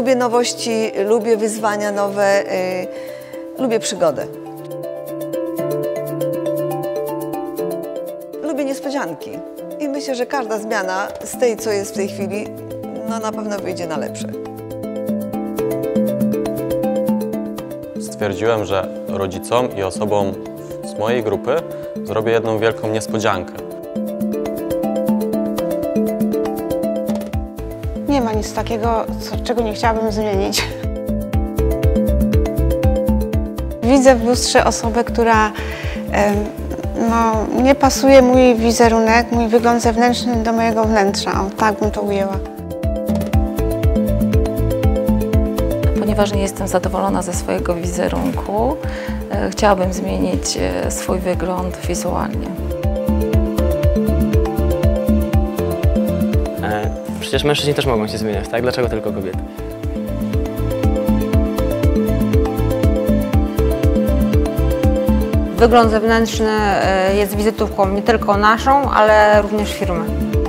Lubię nowości, lubię wyzwania nowe, lubię przygodę. Lubię niespodzianki i myślę, że każda zmiana z tej, co jest w tej chwili, no na pewno wyjdzie na lepsze. Stwierdziłem, że rodzicom i osobom z mojej grupy zrobię jedną wielką niespodziankę. Nie ma nic takiego, czego nie chciałabym zmienić. Widzę w lustrze osobę, która no, nie pasuje mój wizerunek, mój wygląd zewnętrzny do mojego wnętrza. O, tak bym to ujęła. Ponieważ nie jestem zadowolona ze swojego wizerunku, chciałabym zmienić swój wygląd wizualnie. Przecież mężczyźni też mogą się zmieniać, tak? Dlaczego tylko kobiety? Wygląd zewnętrzny jest wizytówką nie tylko naszą, ale również firmy.